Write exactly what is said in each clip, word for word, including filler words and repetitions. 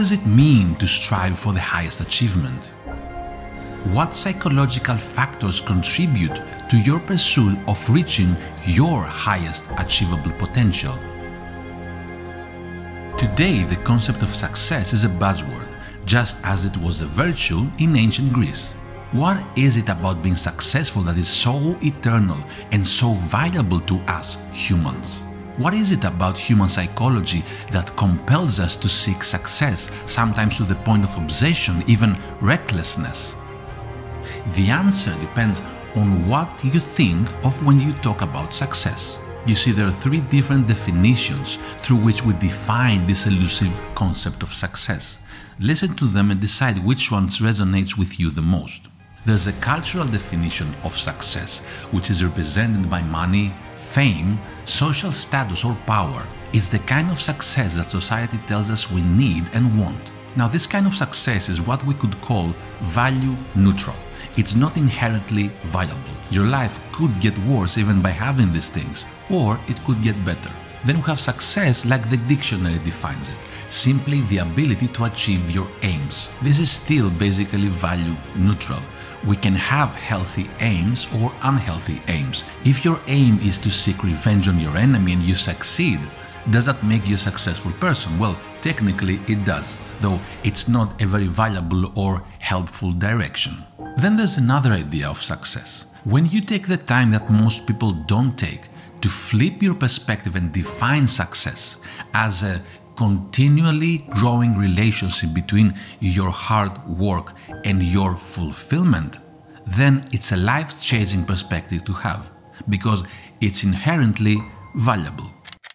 does it mean to strive for the highest achievement? What psychological factors contribute to your pursuit of reaching your highest achievable potential? Today, the concept of success is a buzzword, just as it was a virtue in ancient Greece. What is it about being successful that is so eternal and so valuable to us humans? What is it about human psychology that compels us to seek success, sometimes to the point of obsession, even recklessness? The answer depends on what you think of when you talk about success. You see, there are three different definitions through which we define this elusive concept of success. Listen to them and decide which one resonates with you the most. There's a cultural definition of success, which is represented by money, fame, social status or power. It's the kind of success that society tells us we need and want. Now, this kind of success is what we could call value neutral. It's not inherently valuable. Your life could get worse even by having these things, or it could get better. Then we have success like the dictionary defines it, simply the ability to achieve your aims. This is still basically value neutral. We can have healthy aims or unhealthy aims. If your aim is to seek revenge on your enemy and you succeed, does that make you a successful person? Well, technically it does, though it's not a very valuable or helpful direction. Then there's another idea of success. When you take the time that most people don't take to flip your perspective and define success as a continually growing relationship between your hard work and your fulfillment, then it's a life-changing perspective to have, because it's inherently valuable.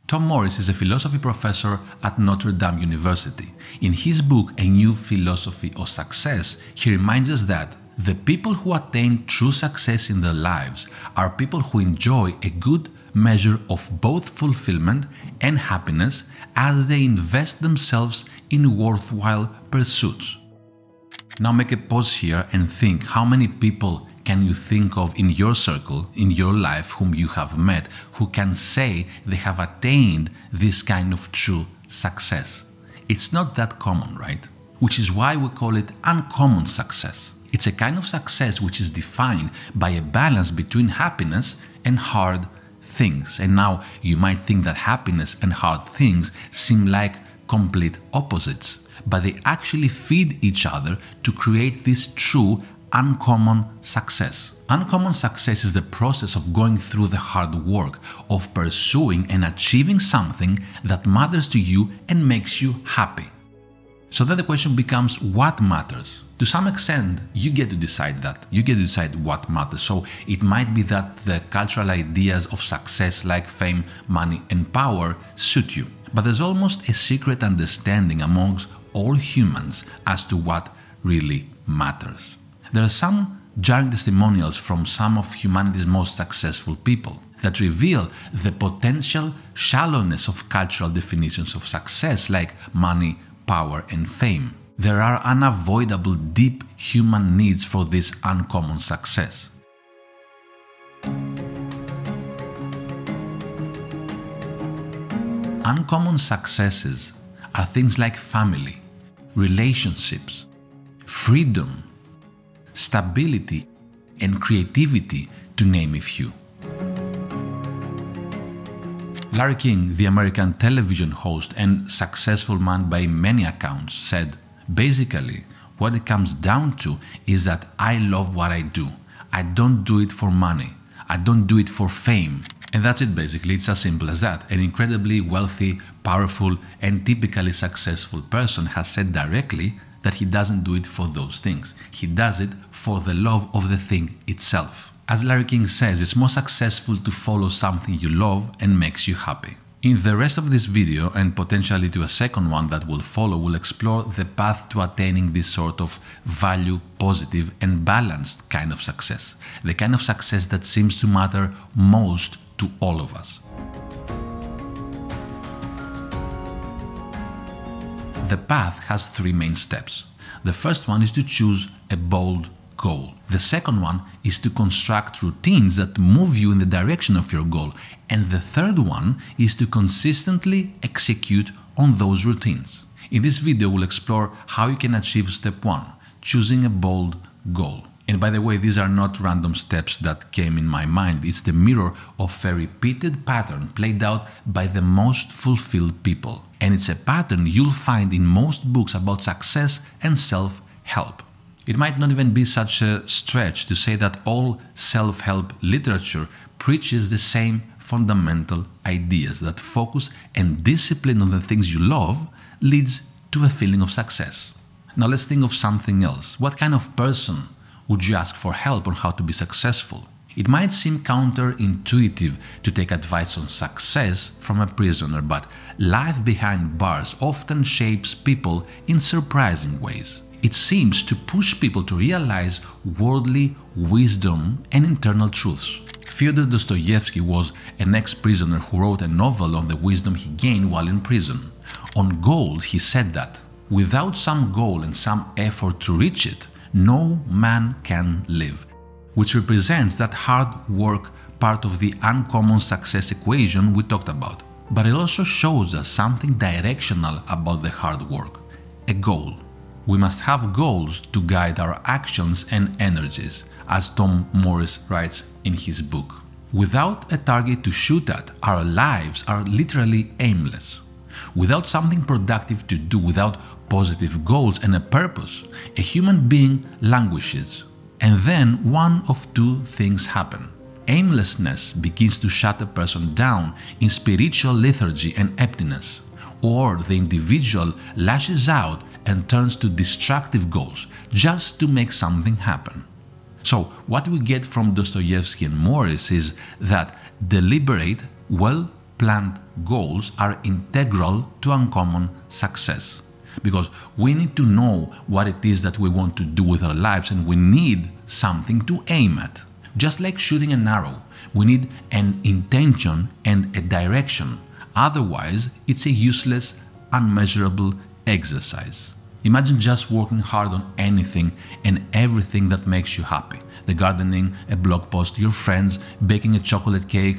Tom Morris is a philosophy professor at Notre Dame University. In his book, A New Philosophy of Success, he reminds us that the people who attain true success in their lives are people who enjoy a good measure of both fulfillment and happiness as they invest themselves in worthwhile pursuits. Now make a pause here and think, how many people can you think of in your circle, in your life, whom you have met, who can say they have attained this kind of true success? It's not that common, right? Which is why we call it uncommon success. It's a kind of success which is defined by a balance between happiness and hard things. And now you might think that happiness and hard things seem like complete opposites, but they actually feed each other to create this true uncommon success. Uncommon success is the process of going through the hard work, of pursuing and achieving something that matters to you and makes you happy. So then the question becomes, what matters? To some extent, you get to decide that. You get to decide what matters. So it might be that the cultural ideas of success like fame, money and power suit you. But there's almost a secret understanding amongst all humans as to what really matters. There are some jarring testimonials from some of humanity's most successful people that reveal the potential shallowness of cultural definitions of success like money, power and fame. There are unavoidable deep human needs for this uncommon success. Uncommon successes are things like family, relationships, freedom, stability, and creativity, to name a few. Larry King, the American television host and successful man by many accounts, said, "Basically, what it comes down to is that I love what I do. I don't do it for money. I don't do it for fame." And that's it basically, it's as simple as that. An incredibly wealthy, powerful, and typically successful person has said directly that he doesn't do it for those things. He does it for the love of the thing itself. As Larry King says, it's more successful to follow something you love and makes you happy. In the rest of this video, and potentially to a second one that will follow, we'll explore the path to attaining this sort of value, positive and balanced kind of success. The kind of success that seems to matter most to all of us. The path has three main steps. The first one is to choose a bold goal. The second one is to construct routines that move you in the direction of your goal. And the third one is to consistently execute on those routines. In this video, we'll explore how you can achieve step one, choosing a bold goal. And by the way, these are not random steps that came in my mind. It's the mirror of a repeated pattern played out by the most fulfilled people. And it's a pattern you'll find in most books about success and self-help. It might not even be such a stretch to say that all self-help literature preaches the same fundamental ideas, that focus and discipline on the things you love leads to a feeling of success. Now let's think of something else. What kind of person would you ask for help on how to be successful? It might seem counterintuitive to take advice on success from a prisoner, but life behind bars often shapes people in surprising ways. It seems to push people to realize worldly wisdom and internal truths. Fyodor Dostoevsky was an ex-prisoner who wrote a novel on the wisdom he gained while in prison. On goal, he said that, "Without some goal and some effort to reach it, no man can live," which represents that hard work part of the uncommon success equation we talked about. But it also shows us something directional about the hard work, a goal. We must have goals to guide our actions and energies, as Tom Morris writes in his book. Without a target to shoot at, our lives are literally aimless. Without something productive to do, without positive goals and a purpose, a human being languishes. And then one of two things happen. Aimlessness begins to shut a person down in spiritual lethargy and emptiness, or the individual lashes out and turns to destructive goals just to make something happen. So what we get from Dostoevsky and Morris is that deliberate, well-planned goals are integral to uncommon success, because we need to know what it is that we want to do with our lives, and we need something to aim at. Just like shooting an arrow, we need an intention and a direction. Otherwise, it's a useless, unmeasurable exercise. Imagine just working hard on anything and everything that makes you happy. The gardening, a blog post, your friends, baking a chocolate cake,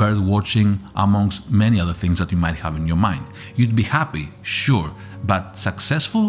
bird watching, amongst many other things that you might have in your mind. You'd be happy, sure, but successful?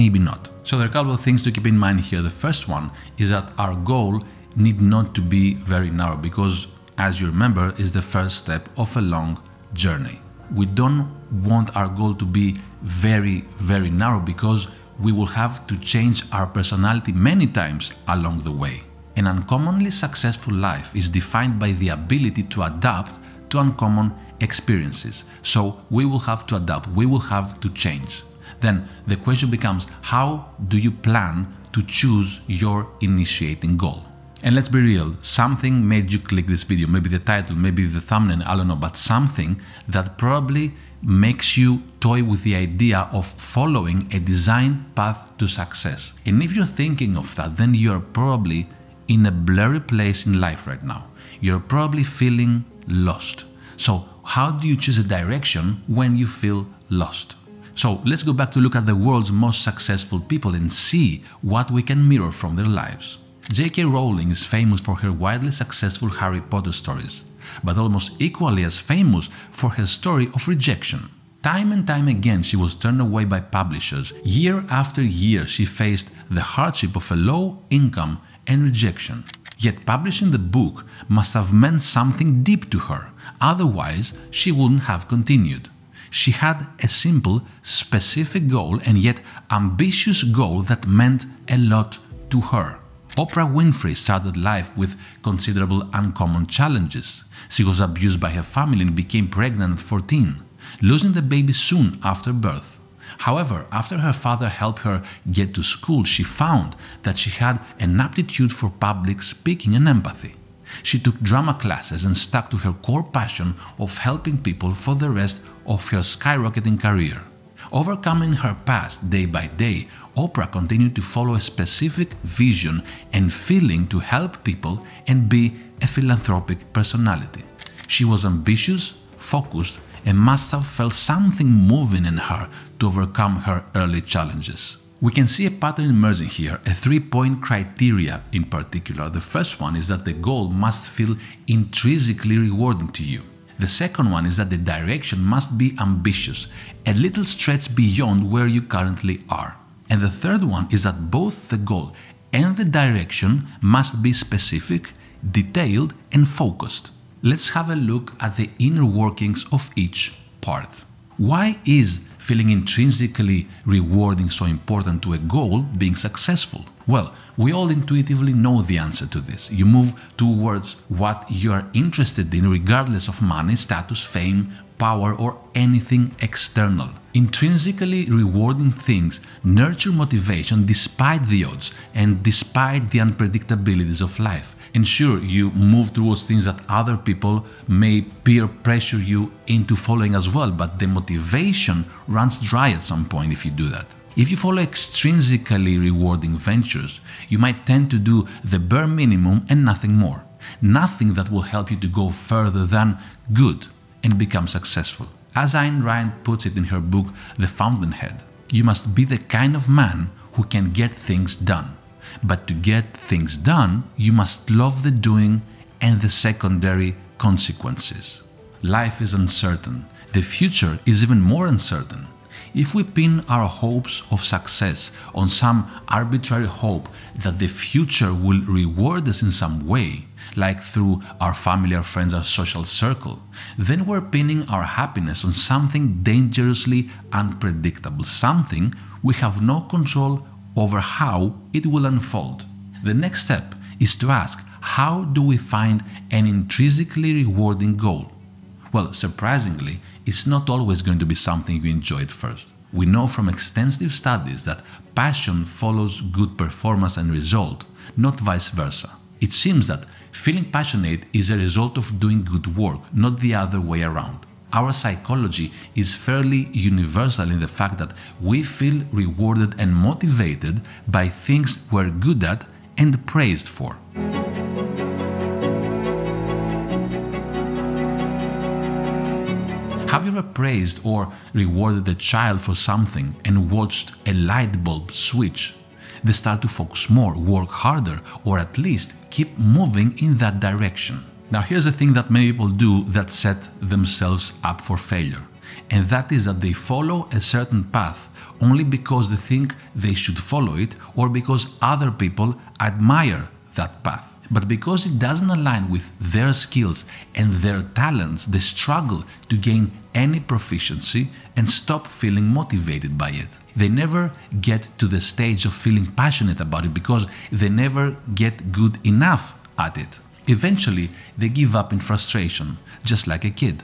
Maybe not. So there are a couple of things to keep in mind here. The first one is that our goal need not to be very narrow, because, as you remember, is the first step of a long journey. We don't want our goal to be very, very narrow, because we will have to change our personality many times along the way. An uncommonly successful life is defined by the ability to adapt to uncommon experiences. So we will have to adapt, we will have to change. Then the question becomes, how do you plan to choose your initiating goal? And let's be real, something made you click this video, maybe the title, maybe the thumbnail, I don't know, but something that probably makes you toy with the idea of following a design path to success. And if you're thinking of that, then you're probably in a blurry place in life right now. You're probably feeling lost. So how do you choose a direction when you feel lost? So let's go back to look at the world's most successful people and see what we can mirror from their lives. J K Rowling is famous for her wildly successful Harry Potter stories, but almost equally as famous for her story of rejection. Time and time again she was turned away by publishers. Year after year she faced the hardship of a low income and rejection. Yet publishing the book must have meant something deep to her, otherwise she wouldn't have continued. She had a simple, specific goal, and yet ambitious goal that meant a lot to her. Oprah Winfrey started life with considerable uncommon challenges. She was abused by her family and became pregnant at fourteen, losing the baby soon after birth. However, after her father helped her get to school, she found that she had an aptitude for public speaking and empathy. She took drama classes and stuck to her core passion of helping people for the rest of her skyrocketing career. Overcoming her past day by day, Oprah continued to follow a specific vision and feeling to help people and be a philanthropic personality. She was ambitious, focused, and must have felt something moving in her to overcome her early challenges. We can see a pattern emerging here, a three-point criteria in particular. The first one is that the goal must feel intrinsically rewarding to you. The second one is that the direction must be ambitious, a little stretch beyond where you currently are. And the third one is that both the goal and the direction must be specific, detailed, and focused. Let's have a look at the inner workings of each part. Why is feeling intrinsically rewarding so important to a goal being successful? Well, we all intuitively know the answer to this. You move towards what you are interested in regardless of money, status, fame, power, or anything external. Intrinsically rewarding things nurture motivation despite the odds and despite the unpredictabilities of life. And sure, you move towards things that other people may peer pressure you into following as well, but the motivation runs dry at some point if you do that. If you follow extrinsically rewarding ventures, you might tend to do the bare minimum and nothing more. Nothing that will help you to go further than good and become successful. As Ayn Rand puts it in her book, The Fountainhead, you must be the kind of man who can get things done. But to get things done, you must love the doing and the secondary consequences. Life is uncertain. The future is even more uncertain. If we pin our hopes of success on some arbitrary hope that the future will reward us in some way, like through our family, our friends, our social circle, then we're pinning our happiness on something dangerously unpredictable, something we have no control over how it will unfold. The next step is to ask, how do we find an intrinsically rewarding goal? Well, surprisingly, it's not always going to be something you enjoy at first. We know from extensive studies that passion follows good performance and result, not vice versa. It seems that feeling passionate is a result of doing good work, not the other way around. Our psychology is fairly universal in the fact that we feel rewarded and motivated by things we're good at and praised for. Have you ever praised or rewarded a child for something and watched a light bulb switch? They start to focus more, work harder, or at least keep moving in that direction. Now here's a thing that many people do that set themselves up for failure, and that is that they follow a certain path only because they think they should follow it or because other people admire that path. But because it doesn't align with their skills and their talents, they struggle to gain any proficiency and stop feeling motivated by it. They never get to the stage of feeling passionate about it because they never get good enough at it. Eventually, they give up in frustration, just like a kid.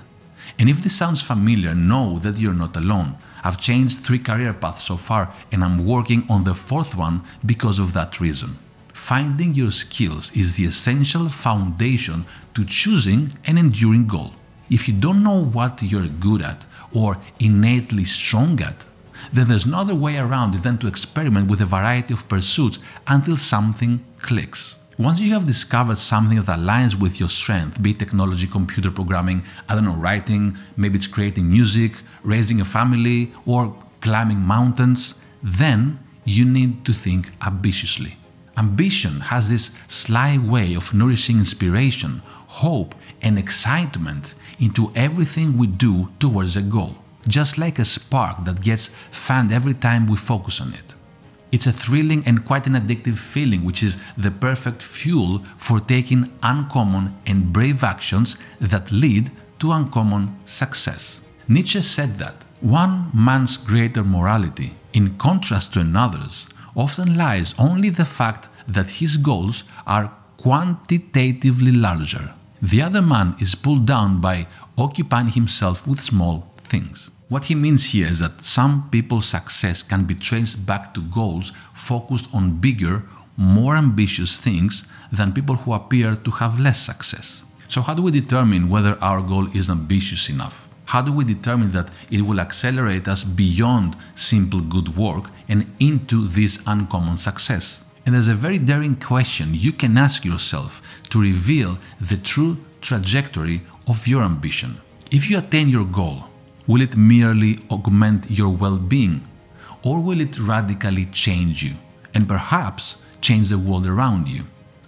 And if this sounds familiar, know that you're not alone. I've changed three career paths so far, and I'm working on the fourth one because of that reason. Finding your skills is the essential foundation to choosing an enduring goal. If you don't know what you're good at or innately strong at, then there's no other way around it than to experiment with a variety of pursuits until something clicks. Once you have discovered something that aligns with your strength, be it technology, computer programming, I don't know, writing, maybe it's creating music, raising a family, or climbing mountains, then you need to think ambitiously. Ambition has this sly way of nourishing inspiration, hope, and excitement into everything we do towards a goal, just like a spark that gets fanned every time we focus on it. It's a thrilling and quite an addictive feeling, which is the perfect fuel for taking uncommon and brave actions that lead to uncommon success. Nietzsche said that one man's greater morality, in contrast to another's, often lies only the fact that his goals are quantitatively larger. The other man is pulled down by occupying himself with small things. What he means here is that some people's success can be traced back to goals focused on bigger, more ambitious things than people who appear to have less success. So how do we determine whether our goal is ambitious enough? How do we determine that it will accelerate us beyond simple good work and into this uncommon success? And there's a very daring question you can ask yourself to reveal the true trajectory of your ambition. If you attain your goal, will it merely augment your well-being, or will it radically change you and perhaps change the world around you?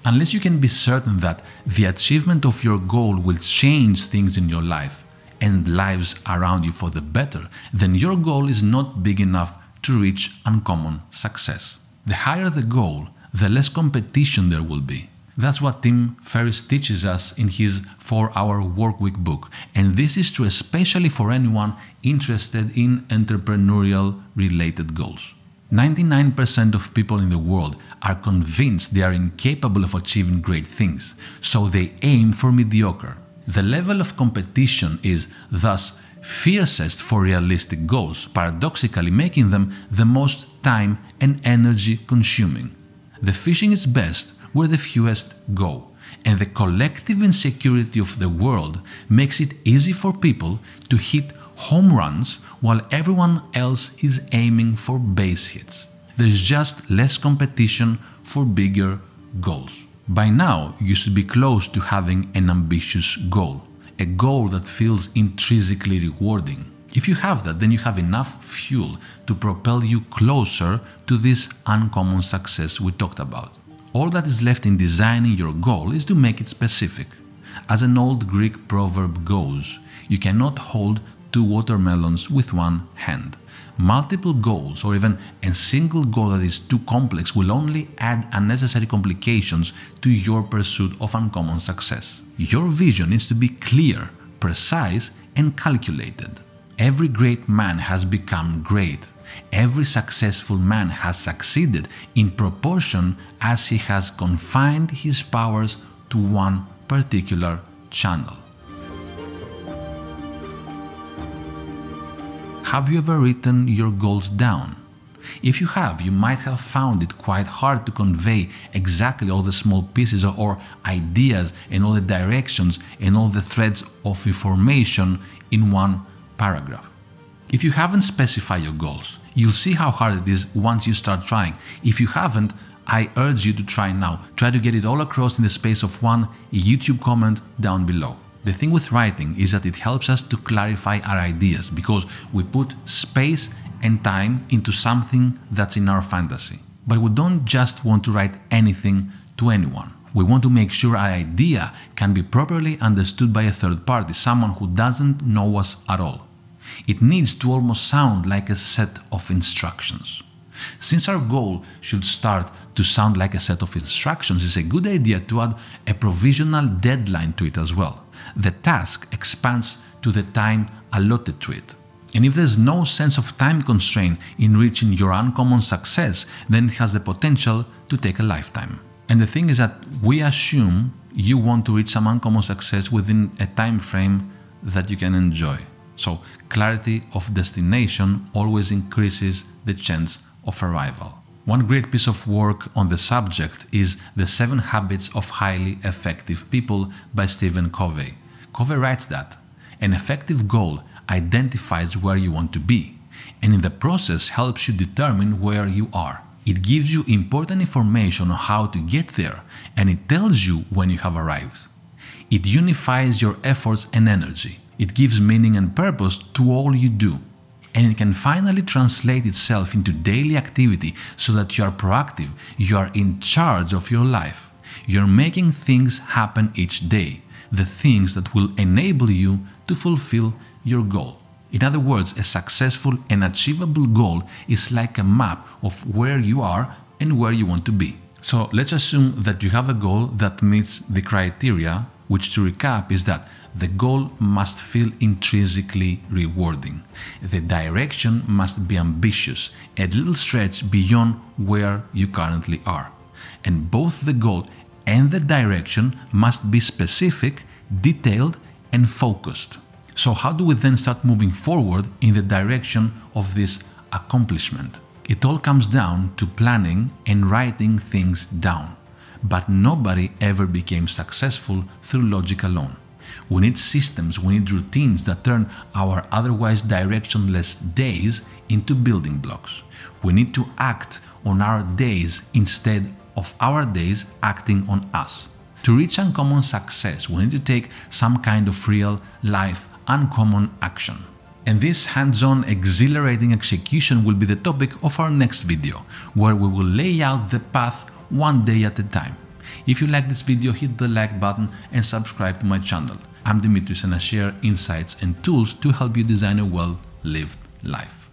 Unless you can be certain that the achievement of your goal will change things in your life and lives around you for the better, then your goal is not big enough to reach uncommon success. The higher the goal, the less competition there will be. That's what Tim Ferriss teaches us in his four hour workweek book, and this is true especially for anyone interested in entrepreneurial-related goals. ninety-nine percent of people in the world are convinced they are incapable of achieving great things, so they aim for mediocre. The level of competition is thus fiercest for realistic goals, paradoxically making them the most time and energy consuming. The fishing is best where the fewest go, and the collective insecurity of the world makes it easy for people to hit home runs while everyone else is aiming for base hits. There's just less competition for bigger goals. By now, you should be close to having an ambitious goal, a goal that feels intrinsically rewarding. If you have that, then you have enough fuel to propel you closer to this uncommon success we talked about. All that is left in designing your goal is to make it specific. As an old Greek proverb goes, you cannot hold two watermelons with one hand. Multiple goals, or even a single goal that is too complex, will only add unnecessary complications to your pursuit of uncommon success. Your vision needs to be clear, precise, and calculated. Every great man has become great. Every successful man has succeeded in proportion as he has confined his powers to one particular channel. Have you ever written your goals down? If you have, you might have found it quite hard to convey exactly all the small pieces or ideas and all the directions and all the threads of information in one paragraph. If you haven't specified your goals, you'll see how hard it is once you start trying. If you haven't, I urge you to try now. Try to get it all across in the space of one YouTube comment down below. The thing with writing is that it helps us to clarify our ideas because we put space and time into something that's in our fantasy. But we don't just want to write anything to anyone. We want to make sure our idea can be properly understood by a third party, someone who doesn't know us at all. It needs to almost sound like a set of instructions. Since our goal should start to sound like a set of instructions, it's a good idea to add a provisional deadline to it as well. The task expands to the time allotted to it. And if there's no sense of time constraint in reaching your uncommon success, then it has the potential to take a lifetime. And the thing is that we assume you want to reach some uncommon success within a time frame that you can enjoy. So clarity of destination always increases the chance of arrival. One great piece of work on the subject is The Seven Habits of Highly Effective People by Stephen Covey. Covey writes that an effective goal identifies where you want to be, and in the process helps you determine where you are. It gives you important information on how to get there, and it tells you when you have arrived. It unifies your efforts and energy. It gives meaning and purpose to all you do, and it can finally translate itself into daily activity so that you are proactive, you are in charge of your life. You're making things happen each day, the things that will enable you to fulfill your goal. In other words, a successful and achievable goal is like a map of where you are and where you want to be. So let's assume that you have a goal that meets the criteria, which to recap is that the goal must feel intrinsically rewarding. The direction must be ambitious, a little stretch beyond where you currently are. And both the goal and the direction must be specific, detailed, and focused. So how do we then start moving forward in the direction of this accomplishment? It all comes down to planning and writing things down. But nobody ever became successful through logic alone. We need systems, we need routines that turn our otherwise directionless days into building blocks. We need to act on our days instead of our days acting on us. To reach uncommon success, we need to take some kind of real life uncommon action. And this hands-on exhilarating execution will be the topic of our next video, where we will lay out the path one day at a time. If you like this video, hit the like button and subscribe to my channel. I'm Dimitris and I share insights and tools to help you design a well-lived life.